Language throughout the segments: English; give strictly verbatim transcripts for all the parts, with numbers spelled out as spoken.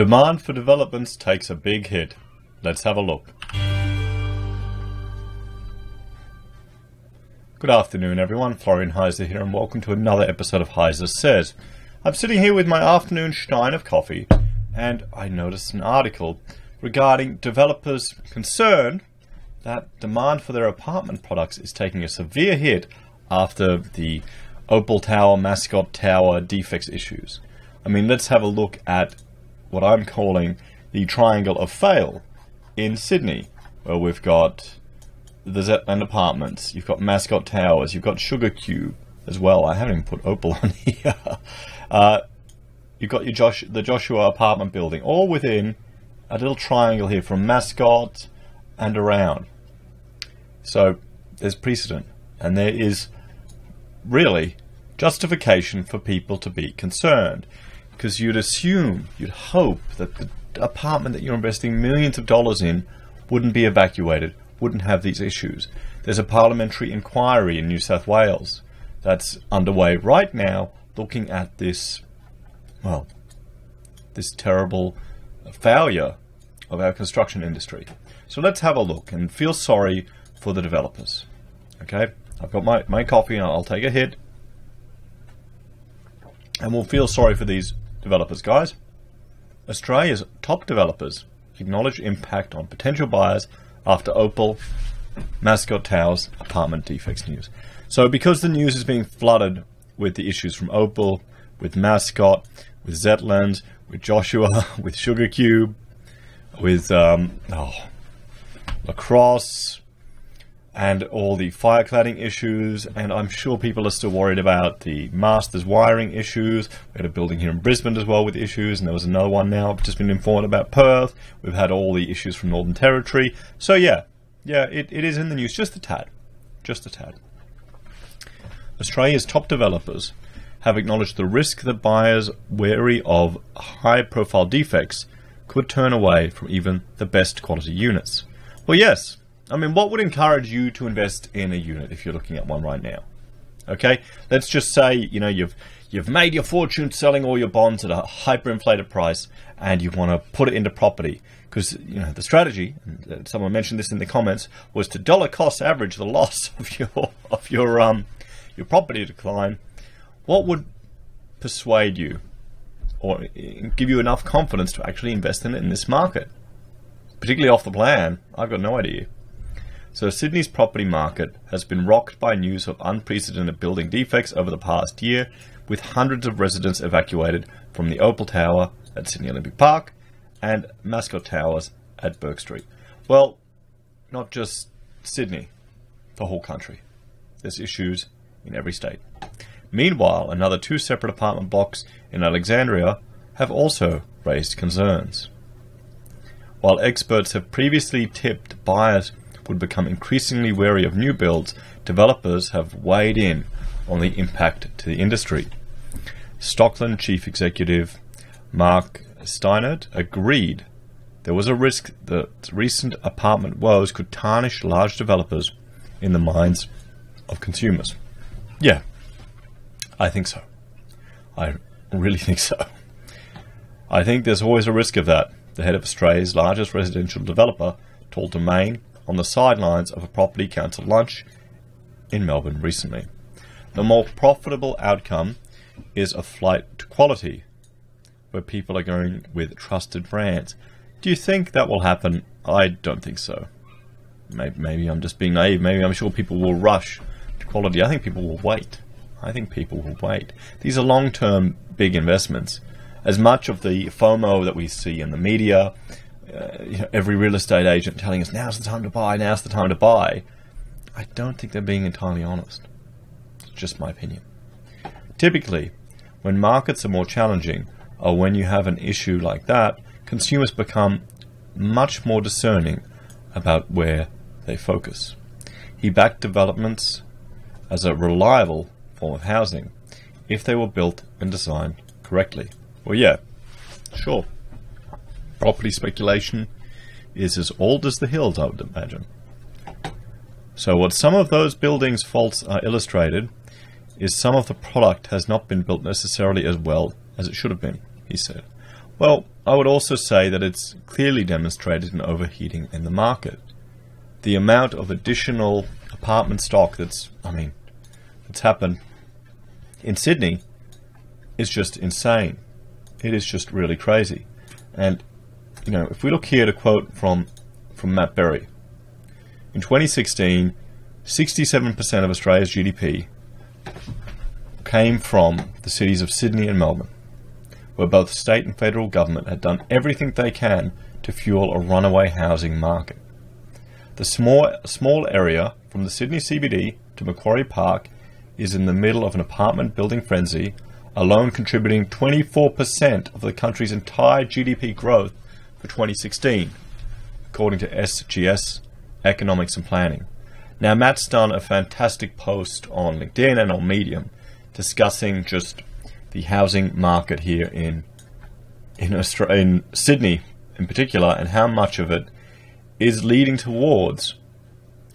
Demand for developments takes a big hit. Let's have a look. Good afternoon everyone, Florian Heiser here and welcome to another episode of Heiser Says. I'm sitting here with my afternoon stein of coffee and I noticed an article regarding developers concerned that demand for their apartment products is taking a severe hit after the Opal Tower, Mascot Tower defects issues. I mean, let's have a look at what I'm calling the triangle of fail in Sydney, where we've got the Zetland Apartments, you've got Mascot Towers, you've got Sugar Cube as well. I haven't even put Opal on here. Uh, you've got your Josh, the Joshua Apartment Building, all within a little triangle here from Mascot and around. So there's precedent, and there is really justification for people to be concerned, because you'd assume, you'd hope that the apartment that you're investing millions of dollars in wouldn't be evacuated, wouldn't have these issues. There's a parliamentary inquiry in New South Wales that's underway right now looking at this, well, this terrible failure of our construction industry. So let's have a look and feel sorry for the developers. Okay, I've got my, my coffee and I'll take a hit. And we'll feel sorry for these developers, guys. Australia's top developers acknowledge impact on potential buyers after Opal, Mascot Towers, apartment defects news. So because the news is being flooded with the issues from Opal, with Mascot, with Zetland, with Joshua, with Sugar Cube, with um, oh, Lacrosse, and all the fire cladding issues, and I'm sure people are still worried about the masters wiring issues. We had a building here in Brisbane as well with issues, and there was another one now. I've just been informed about Perth. We've had all the issues from Northern Territory. So yeah, yeah, it, it is in the news, just a tad, just a tad. Australia's top developers have acknowledged the risk that buyers wary of high-profile defects could turn away from even the best quality units. Well, yes. I mean, what would encourage you to invest in a unit if you're looking at one right now? Okay, let's just say, you know, you've you've made your fortune selling all your bonds at a hyperinflated price and you want to put it into property, because, you know, the strategy, and someone mentioned this in the comments, was to dollar cost average the loss of your of your um your property decline. What would persuade you or give you enough confidence to actually invest in it in this market, particularly off the plan? I've got no idea. So Sydney's property market has been rocked by news of unprecedented building defects over the past year, with hundreds of residents evacuated from the Opal Tower at Sydney Olympic Park and Mascot Towers at Bourke Street. Well, not just Sydney, the whole country. There's issues in every state. Meanwhile, another two separate apartment blocks in Alexandria have also raised concerns. While experts have previously tipped buyers would become increasingly wary of new builds, developers have weighed in on the impact to the industry. Stockland Chief Executive Mark Steinert agreed there was a risk that recent apartment woes could tarnish large developers in the minds of consumers. Yeah, I think so. I really think so. I think there's always a risk of that, the head of Australia's largest residential developer told Domain on the sidelines of a property council lunch in Melbourne recently. The more profitable outcome is a flight to quality, where people are going with trusted brands. Do you think that will happen? I don't think so. Maybe, maybe I'm just being naive. Maybe I'm sure people will rush to quality. I think people will wait. I think people will wait. These are long-term big investments. As much of the FOMO that we see in the media, Uh, you know, every real estate agent telling us now's the time to buy, now's the time to buy, I don't think they're being entirely honest. It's just my opinion. Typically, when markets are more challenging, or when you have an issue like that, consumers become much more discerning about where they focus. He backed developments as a reliable form of housing if they were built and designed correctly. Well, yeah, sure. Property speculation is as old as the hills, I would imagine. So what some of those buildings' faults are illustrated is some of the product has not been built necessarily as well as it should have been, he said. Well, I would also say that it's clearly demonstrated an overheating in the market. The amount of additional apartment stock that's, I mean, that's happened in Sydney is just insane. It is just really crazy. And, you know, if we look here to quote from, from Matt Berry, in twenty sixteen, sixty-seven percent of Australia's G D P came from the cities of Sydney and Melbourne, where both state and federal government had done everything they can to fuel a runaway housing market. The small, small area from the Sydney C B D to Macquarie Park is in the middle of an apartment building frenzy, alone contributing twenty-four percent of the country's entire G D P growth for twenty sixteen, according to S G S Economics and Planning. Now, Matt's done a fantastic post on LinkedIn and on Medium discussing just the housing market here in in, Australia, in Sydney in particular, and how much of it is leading towards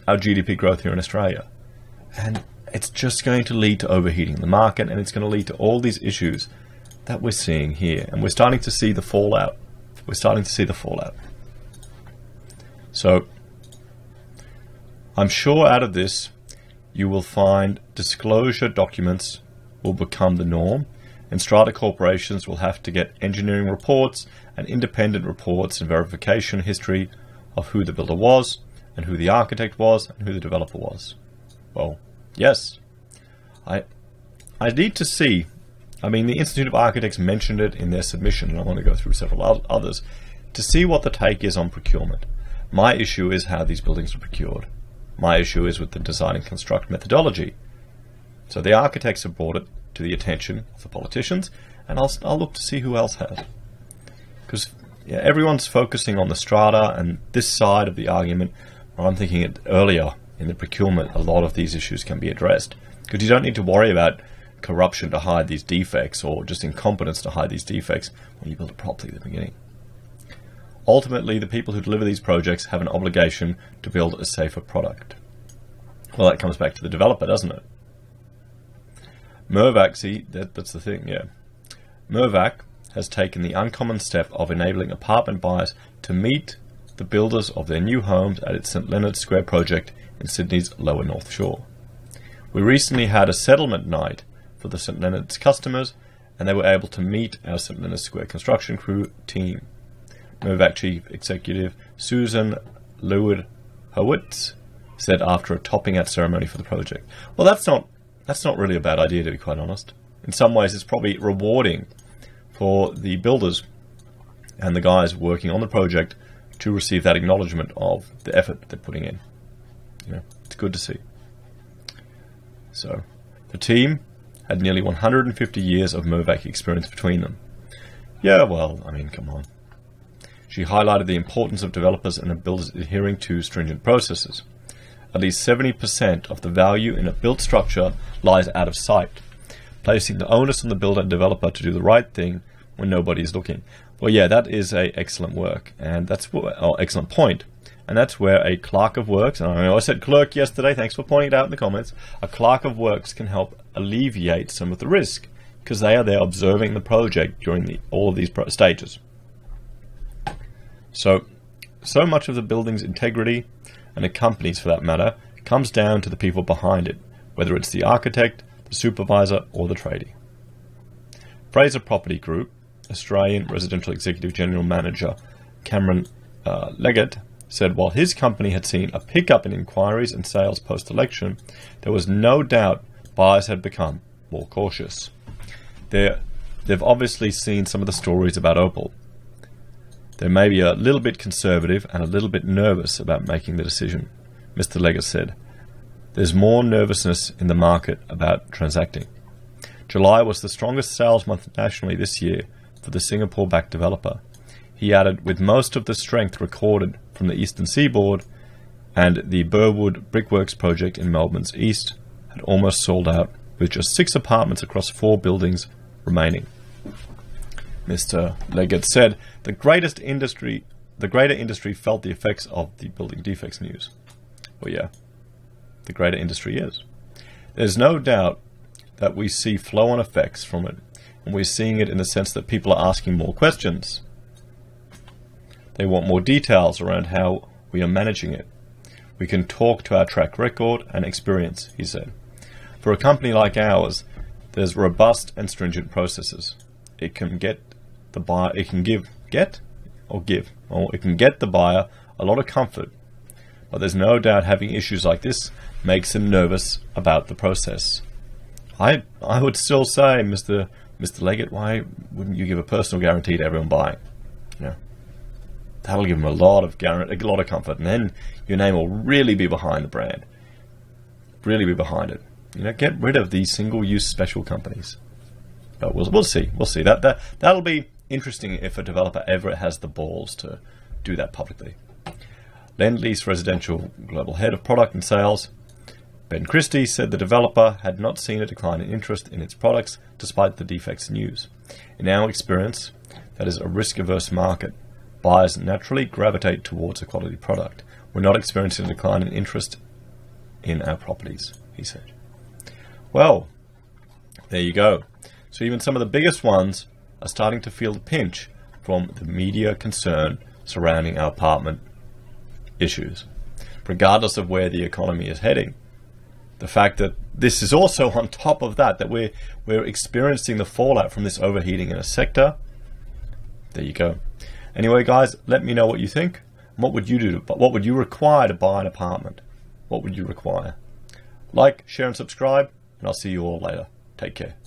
our G D P growth here in Australia. And it's just going to lead to overheating the market, and it's going to lead to all these issues that we're seeing here. And we're starting to see the fallout. We're starting to see the fallout. So I'm sure out of this, you will find disclosure documents will become the norm, and strata corporations will have to get engineering reports and independent reports and verification history of who the builder was, and who the architect was, and who the developer was. Well, yes, I, I need to see, I mean, the Institute of Architects mentioned it in their submission, and I want to go through several others, to see what the take is on procurement. My issue is how these buildings are procured. My issue is with the design and construct methodology. So the architects have brought it to the attention of the politicians, and I'll, I'll look to see who else has. Because yeah, everyone's focusing on the strata and this side of the argument. I'm thinking it earlier in the procurement, a lot of these issues can be addressed, because you don't need to worry about corruption to hide these defects, or just incompetence to hide these defects, when you build it properly at the beginning. Ultimately, the people who deliver these projects have an obligation to build a safer product. Well, that comes back to the developer, doesn't it? Mirvac, see, that, that's the thing, yeah. Mirvac has taken the uncommon step of enabling apartment buyers to meet the builders of their new homes at its Saint Leonard Square project in Sydney's Lower North Shore. We recently had a settlement night for the Saint Leonard's customers, and they were able to meet our Saint Leonard Square construction crew team. Mirvac Chief Executive Susan Leward Howitz said after a topping out ceremony for the project. Well, that's not that's not really a bad idea, to be quite honest. In some ways, it's probably rewarding for the builders and the guys working on the project to receive that acknowledgement of the effort they're putting in. You know, it's good to see. So, the team had nearly one hundred fifty years of Mirvac experience between them. Yeah, well, I mean, come on. She highlighted the importance of developers and builders adhering to stringent processes. At least seventy percent of the value in a built structure lies out of sight, placing the onus on the builder and developer to do the right thing when nobody is looking. Well, yeah, that is a excellent work, and that's what, oh, excellent point, and that's where a clerk of works, and I know I said clerk yesterday, thanks for pointing it out in the comments, a clerk of works can help alleviate some of the risk, because they are there observing the project during the, all of these pro stages. So, so much of the building's integrity, and the companies for that matter, comes down to the people behind it, whether it's the architect, the supervisor, or the tradie. Fraser Property Group, Australian Residential Executive General Manager Cameron uh, Leggett said while his company had seen a pickup in inquiries and sales post-election, there was no doubt buyers had become more cautious. They're, they've obviously seen some of the stories about Opal. They may be a little bit conservative and a little bit nervous about making the decision, Mister Leggett said. There's more nervousness in the market about transacting. July was the strongest sales month nationally this year for the Singapore-backed developer. He added, with most of the strength recorded from the Eastern Seaboard, and the Burwood Brickworks project in Melbourne's east had almost sold out, with just six apartments across four buildings remaining. Mister Leggett said, the greatest industry, the greater industry felt the effects of the building defects news. Well, yeah, the greater industry is. There's no doubt that we see flow-on effects from it, and we're seeing it in the sense that people are asking more questions. They want more details around how we are managing it. We can talk to our track record and experience, he said. For a company like ours, there's robust and stringent processes. It can get the buyer, it can give, get or give, or it can get the buyer a lot of comfort. But there's no doubt having issues like this makes them nervous about the process. I I would still say, Mister Mister Leggett, why wouldn't you give a personal guarantee to everyone buying? Yeah, that'll give them a lot of guarantee, a lot of comfort, and then your name will really be behind the brand, really be behind it. You know, get rid of these single-use special companies. But we'll we'll see, we'll see. That that that'll be interesting if a developer ever has the balls to do that publicly. Lendlease Residential Global Head of Product and Sales, Ben Christie, said the developer had not seen a decline in interest in its products despite the defects in use. In our experience, that is a risk-averse market. Buyers naturally gravitate towards a quality product. We're not experiencing a decline in interest in our properties, he said. Well, there you go. So even some of the biggest ones are starting to feel the pinch from the media concern surrounding our apartment issues. Regardless of where the economy is heading, the fact that this is also on top of that, that we're, we're experiencing the fallout from this overheating in a sector. There you go. Anyway, guys, let me know what you think. What would you do? To, what would you require to buy an apartment? What would you require? Like, share, and subscribe, and I'll see you all later. Take care.